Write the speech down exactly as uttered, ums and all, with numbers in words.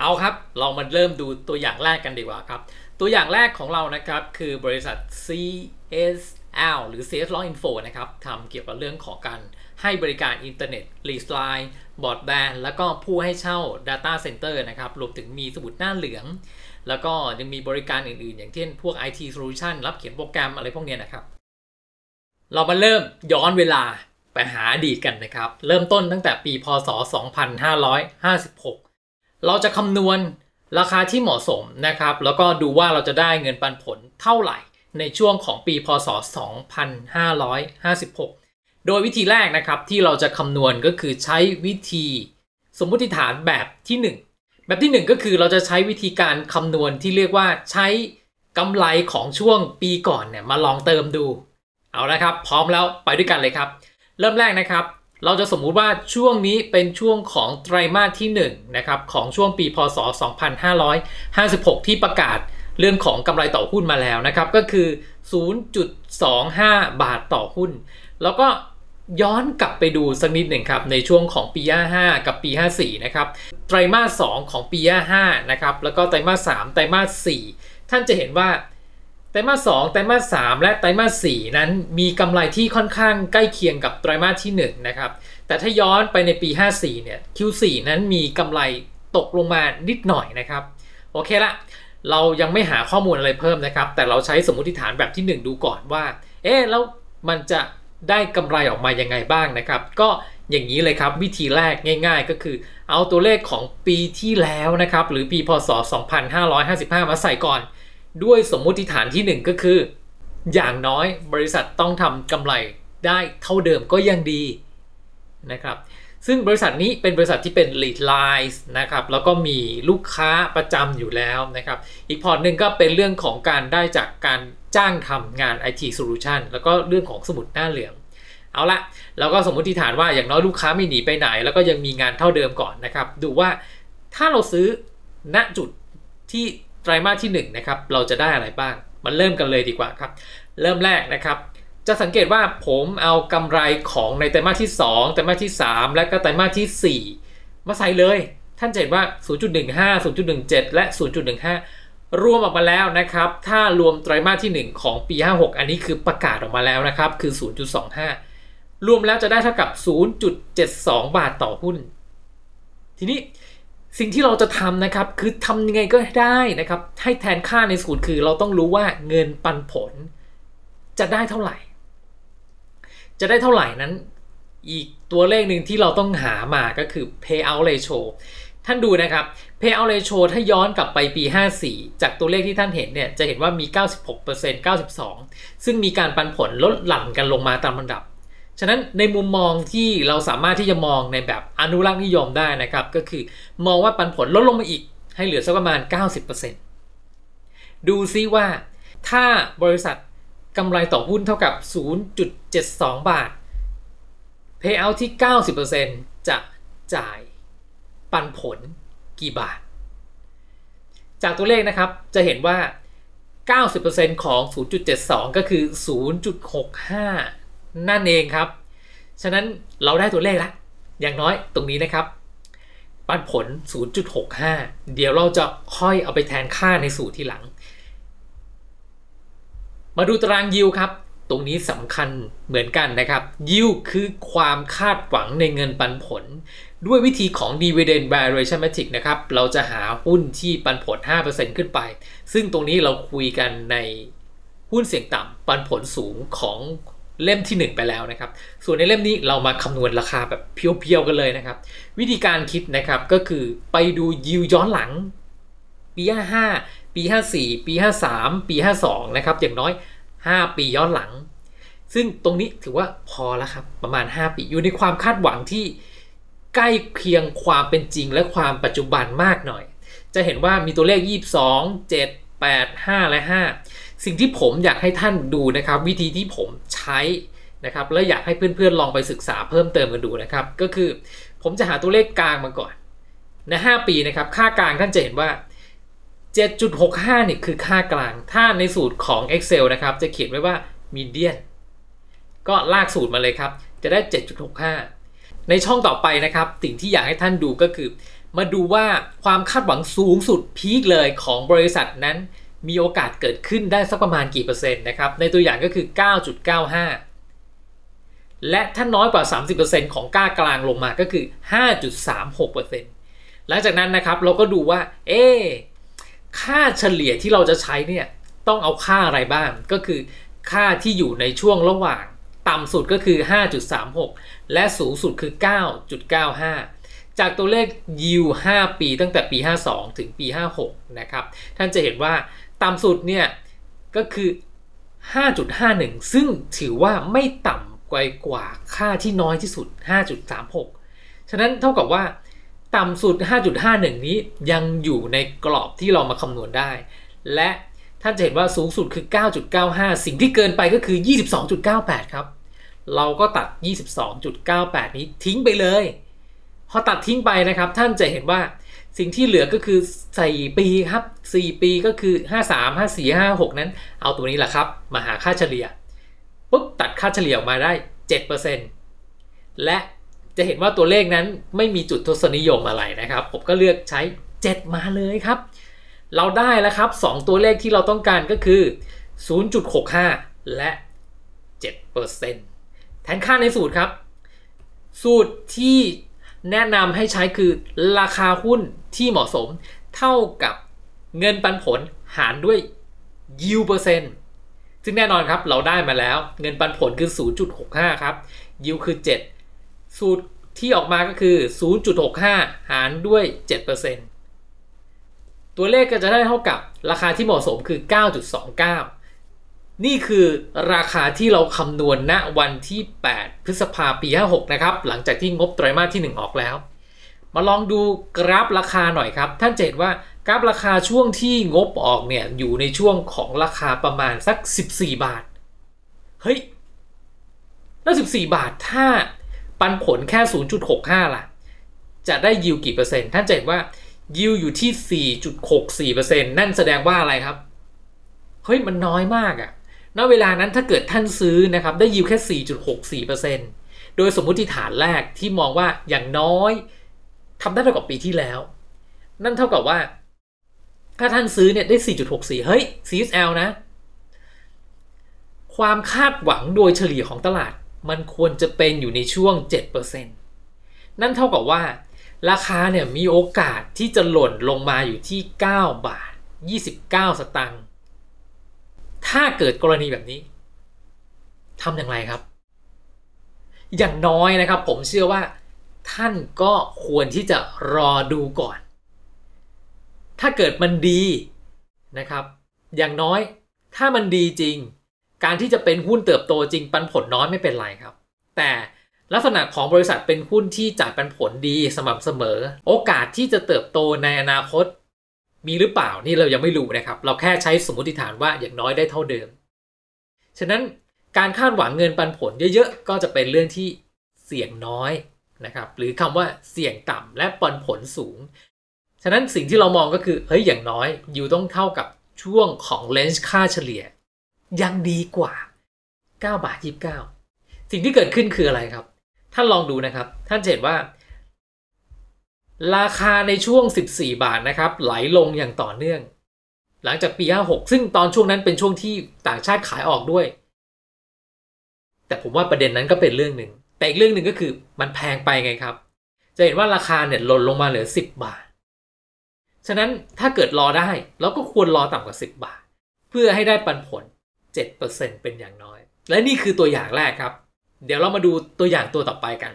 เอาครับเรามาเริ่มดูตัวอย่างแรกกันดีกว่าครับตัวอย่างแรกของเรานะครับคือบริษัท ซี เอส แอล หรือ ซี เอส Loxinfo นะครับทำเกี่ยวกับเรื่องของการให้บริการอินเทอร์เน็ต Lease Line บอร์ดแบนแล้วก็ผู้ให้เช่า Data Center นะครับรวมถึงมีสมุดหน้าเหลืองแล้วก็ยังมีบริการอื่นๆอย่างเช่นพวก ไอ ที Solution รับเขียนโปรแกรมอะไรพวกนี้นะครับเรามาเริ่มย้อนเวลาไปหาอดีตกันนะครับเริ่มต้นตั้งแต่ปีพ.ศ. สองพันห้าร้อยห้าสิบหกเราจะคำนวณราคาที่เหมาะสมนะครับแล้วก็ดูว่าเราจะได้เงินปันผลเท่าไหร่ในช่วงของปีพ.ศ. สองพันห้าร้อยห้าสิบหกโดยวิธีแรกนะครับที่เราจะคำนวณก็คือใช้วิธีสมมุติฐานแบบที่หนึ่งแบบที่หนึ่งก็คือเราจะใช้วิธีการคำนวณที่เรียกว่าใช้กำไรของช่วงปีก่อนเนี่ยมาลองเติมดูเอาละครับพร้อมแล้วไปด้วยกันเลยครับเริ่มแรกนะครับเราจะสมมุติว่าช่วงนี้เป็นช่วงของไตรมาสที่หนึ่งนะครับของช่วงปีพ.ศ. สองพันห้าร้อยห้าสิบหกที่ประกาศเรื่องของกำไรต่อหุ้นมาแล้วนะครับก็คือ ศูนย์จุดสองห้า บาทต่อหุ้นแล้วก็ย้อนกลับไปดูสักนิดหนึ่งครับในช่วงของปีห้าห้ากับปีห้าสี่นะครับไตรมาสสองของปีห้าห้านะครับแล้วก็ไตรมาสสามไตรมาสสี่ท่านจะเห็นว่าไตรมาสสองไตรมาสสามและไตรมาสสี่นั้นมีกำไรที่ค่อนข้างใกล้เคียงกับไตรมาสที่หนึ่งนะครับแต่ถ้าย้อนไปในปีห้าสี่เนี่ย คิว สี่ นั้นมีกำไรตกลงมานิดหน่อยนะครับโอเคละเรายังไม่หาข้อมูลอะไรเพิ่มนะครับแต่เราใช้สมมุติฐานแบบที่หนึ่งดูก่อนว่าเอ๊ะแล้วมันจะได้กำไรออกมายังไงบ้างนะครับก็อย่างนี้เลยครับวิธีแรกง่ายๆก็คือเอาตัวเลขของปีที่แล้วนะครับหรือปีพ.ศ. สองพันห้าร้อยห้าสิบห้ามาใส่ก่อนด้วยสมมุติฐานที่หนึ่งก็คืออย่างน้อยบริษัทต้องทำกำไรได้เท่าเดิมก็ยังดีนะครับซึ่งบริษัทนี้เป็นบริษัทที่เป็น lead lines นะครับแล้วก็มีลูกค้าประจำอยู่แล้วนะครับอีกพอร์ตหนึ่งก็เป็นเรื่องของการได้จากการจ้างทำงาน ไอ ที Solution แล้วก็เรื่องของสมุดหน้าเหลืองเอาละแล้วก็สมมุติฐานว่าอย่างน้อยลูกค้าไม่หนีไปไหนแล้วก็ยังมีงานเท่าเดิมก่อนนะครับดูว่าถ้าเราซื้อณจุดที่ไตรมาสที่หนึ่งนะครับเราจะได้อะไรบ้างมันเริ่มกันเลยดีกว่าครับเริ่มแรกนะครับจะสังเกตว่าผมเอากำไรของในไตรมาสที่สองไตรมาสที่สามและก็ไตรมาสที่สี่มาใส่เลยท่านจะเห็นว่า ศูนย์จุดหนึ่งห้า ศูนย์จุดหนึ่งเจ็ด และ ศูนย์จุดหนึ่งห้า รวมออกมาแล้วนะครับถ้ารวมไตรมาสที่หนึ่งของปีห้าหกอันนี้คือประกาศออกมาแล้วนะครับคือ ศูนย์จุดสองห้า รวมแล้วจะได้เท่ากับ ศูนย์จุดเจ็ดสอง บาทต่อหุ้นทีนี้สิ่งที่เราจะทำนะครับคือทำยังไงก็ได้นะครับให้แทนค่าในสูตรคือเราต้องรู้ว่าเงินปันผลจะได้เท่าไหร่จะได้เท่าไหร่นั้นอีกตัวเลขหนึ่งที่เราต้องหามาก็คือ payout ratio ท่านดูนะครับ payout ratio ถ้าย้อนกลับไปปีห้าสี่จากตัวเลขที่ท่านเห็นเนี่ยจะเห็นว่ามี เก้าสิบหกเปอร์เซ็นต์ เก้าสิบสองซึ่งมีการปันผลลดหลั่นกันลงมาตามลำดับฉะนั้นในมุมมองที่เราสามารถที่จะมองในแบบอนุรักษ์นิยมได้นะครับก็คือมองว่าปันผลลดลงมาอีกให้เหลือสักประมาณ เก้าสิบเปอร์เซ็นต์ ดูซิว่าถ้าบริษัทกำไรต่อหุ้นเท่ากับ ศูนย์จุดเจ็ดสอง บาท Payout ที่ เก้าสิบเปอร์เซ็นต์ จะจ่ายปันผลกี่บาทจากตัวเลขนะครับจะเห็นว่า เก้าสิบเปอร์เซ็นต์ ของ ศูนย์จุดเจ็ดสอง ก็คือ ศูนย์จุดหกห้านั่นเองครับฉะนั้นเราได้ตัวเลขละอย่างน้อยตรงนี้นะครับปันผล ศูนย์จุดหกห้า เดี๋ยวเราจะค่อยเอาไปแทนค่าในสูตรที่หลังมาดูตารางยิวครับตรงนี้สำคัญเหมือนกันนะครับยิวคือความคาดหวังในเงินปันผลด้วยวิธีของ Dividend Valuation Matrix นะครับเราจะหาหุ้นที่ปันผล ห้าเปอร์เซ็นต์ ขึ้นไปซึ่งตรงนี้เราคุยกันในหุ้นเสี่ยงต่ำปันผลสูงของเล่มที่หนึ่งไปแล้วนะครับส่วนในเล่มนี้เรามาคำนวณราคาแบบเพียวๆกันเลยนะครับวิธีการคิดนะครับก็คือไปดูยิวย้อนหลังปีห้าห้าปีห้าสี่ปีห้าสามปีห้าสองนะครับอย่างน้อยห้าปีย้อนหลังซึ่งตรงนี้ถือว่าพอแล้วครับประมาณห้าปีอยู่ในความคาดหวังที่ใกล้เคียงความเป็นจริงและความปัจจุบันมากหน่อยจะเห็นว่ามีตัวเลขยี่สิบสอง เจ็ด แปด ห้าและห้าสิ่งที่ผมอยากให้ท่านดูนะครับวิธีที่ผมใช้นะครับและอยากให้เพื่อนๆลองไปศึกษาเพิ่มเติมกันดูนะครับก็คือผมจะหาตัวเลขกลางมาก่อนในห้าปีนะครับค่ากลางท่านจะเห็นว่า เจ็ดจุดหกห้า นี่คือค่ากลางถ้าในสูตรของ Excel นะครับจะเขียนไว้ว่า median ก็ลากสูตรมาเลยครับจะได้ เจ็ดจุดหกห้า ในช่องต่อไปนะครับสิ่งที่อยากให้ท่านดูก็คือ มาดูว่าความคาดหวังสูงสุดพีคเลยของบริษัทนั้นมีโอกาสเกิดขึ้นได้สักประมาณกี่เปอร์เซ็นต์นะครับในตัวอย่างก็คือ เก้าจุดเก้าห้า และถ้าน้อยกว่า สามสิบเปอร์เซ็นต์ ของค่ากลางลงมาก็คือ ห้าจุดสามหกเปอร์เซ็นต์ หลังจากนั้นนะครับเราก็ดูว่าเอ๊ะค่าเฉลี่ยที่เราจะใช้เนี่ยต้องเอาค่าอะไรบ้างก็คือค่าที่อยู่ในช่วงระหว่างต่ำสุดก็คือ ห้าจุดสามหก และสูงสุดคือ เก้าจุดเก้าห้าจากตัวเลข Yield ห้าปีตั้งแต่ปีห้าสองถึงปีห้าหกนะครับท่านจะเห็นว่าต่ำสุดเนี่ยก็คือ ห้าจุดห้าหนึ่ง ซึ่งถือว่าไม่ต่ำกว่ากว่าค่าที่น้อยที่สุด ห้าจุดสามหก ฉะนั้นเท่ากับว่าต่ำสุด ห้าจุดห้าหนึ่ง นี้ยังอยู่ในกรอบที่เรามาคำนวณได้และท่านจะเห็นว่าสูงสุดคือ เก้าจุดเก้าห้า สิ่งที่เกินไปก็คือ ยี่สิบสองจุดเก้าแปด ครับเราก็ตัด ยี่สิบสองจุดเก้าแปด นี้ทิ้งไปเลยพอตัดทิ้งไปนะครับท่านจะเห็นว่าสิ่งที่เหลือก็คือสี่ปีครับสี่ปีก็คือห้าสาม ห้าสี่ ห้าหกนั้นเอาตัวนี้แหละครับมาหาค่าเฉลี่ยปุ๊บตัดค่าเฉลี่ยออกมาได้ เจ็ดเปอร์เซ็นต์ และจะเห็นว่าตัวเลขนั้นไม่มีจุดทศนิยมอะไรนะครับผมก็เลือกใช้เจ็ดมาเลยครับเราได้แล้วครับสองตัวเลขที่เราต้องการก็คือ ศูนย์จุดหกห้า และ เจ็ดเปอร์เซ็นต์ แทนค่าในสูตรครับสูตรที่แนะนำให้ใช้คือราคาหุ้นที่เหมาะสมเท่ากับเงินปันผลหารด้วย Yield เปอร์เซ็นต์ซึ่งแน่นอนครับเราได้มาแล้วเงินปันผลคือ ศูนย์จุดหกห้า ครับ Yield คือ เจ็ด สูตรที่ออกมาก็คือ ศูนย์จุดหกห้า หารด้วย เจ็ดเปอร์เซ็นต์ ตัวเลขก็จะได้เท่ากับราคาที่เหมาะสมคือ เก้าจุดสองเก้า นี่คือราคาที่เราคำนวณณวันที่แปดพฤษภาคมปีห้าหกนะครับหลังจากที่งบไตรมาสที่หนึ่งออกแล้วมาลองดูกราฟราคาหน่อยครับท่านจะเห็นว่ากราฟราคาช่วงที่งบออกเนี่ยอยู่ในช่วงของราคาประมาณสักสิบสี่บาทเฮ้ยแล้วสิบสี่บาทถ้าปันผลแค่ ศูนย์จุดหกห้า ล่ะจะได้ยิวกี่เปอร์เซ็นต์ท่านจะเห็นว่ายิวอยู่ที่ สี่จุดหกสี่เปอร์เซ็นต์ นั่นแสดงว่าอะไรครับเฮ้ยมันน้อยมากอะณเวลานั้นถ้าเกิดท่านซื้อนะครับได้ยิวแค่ สี่จุดหกสี่เปอร์เซ็นต์ โดยสมมุติฐานแรกที่มองว่าอย่างน้อยทำได้เท่ากับปีที่แล้วนั่นเท่ากับว่าถ้าท่านซื้อเนี่ยได้ สี่จุดหกสี่ เฮ้ย ซี เอส แอล นะความคาดหวังโดยเฉลี่ยของตลาดมันควรจะเป็นอยู่ในช่วง เจ็ดเปอร์เซ็นต์ นั่นเท่ากับว่าราคาเนี่ยมีโอกาสที่จะหล่นลงมาอยู่ที่ เก้าบาทยี่สิบเก้าสตางค์ถ้าเกิดกรณีแบบนี้ทำอย่างไรครับอย่างน้อยนะครับผมเชื่อว่าท่านก็ควรที่จะรอดูก่อนถ้าเกิดมันดีนะครับอย่างน้อยถ้ามันดีจริงการที่จะเป็นหุ้นเติบโตจริงปันผลน้อยไม่เป็นไรครับแต่ลักษณะของบริษัทเป็นหุ้นที่จ่ายปันผลดีสม่ำเสมอโอกาสที่จะเติบโตในอนาคตมีหรือเปล่านี่เรายังไม่รู้นะครับเราแค่ใช้สมมติฐานว่าอย่างน้อยได้เท่าเดิมฉะนั้นการคาดหวังเงินปันผลเยอะๆก็จะเป็นเรื่องที่เสี่ยงน้อยนะครับหรือคำว่าเสี่ยงต่ำและปันผลสูงฉะนั้นสิ่งที่เรามองก็คือเฮ้ยอย่างน้อยอยู่ต้องเท่ากับช่วงของเลนส์ค่าเฉลี่ยยังดีกว่าเก้าบาทยี่สิบเก้าสิ่งที่เกิดขึ้นคืออะไรครับท่านลองดูนะครับท่านเห็นว่าราคาในช่วงสิบสี่บาทนะครับไหลลงอย่างต่อเนื่องหลังจากปีห้าหกซึ่งตอนช่วงนั้นเป็นช่วงที่ต่างชาติขายออกด้วยแต่ผมว่าประเด็นนั้นก็เป็นเรื่องหนึ่งแต่อีกเรื่องหนึ่งก็คือมันแพงไปไงครับจะเห็นว่าราคาเนี่ยลดลงมาเหลือสิบบาทฉะนั้นถ้าเกิดรอได้เราก็ควรรอต่ำกว่าสิบบาทเพื่อให้ได้ปันผล เจ็ดเปอร์เซ็นต์ เป็นอย่างน้อยและนี่คือตัวอย่างแรกครับเดี๋ยวเรามาดูตัวอย่างตัวต่อไปกัน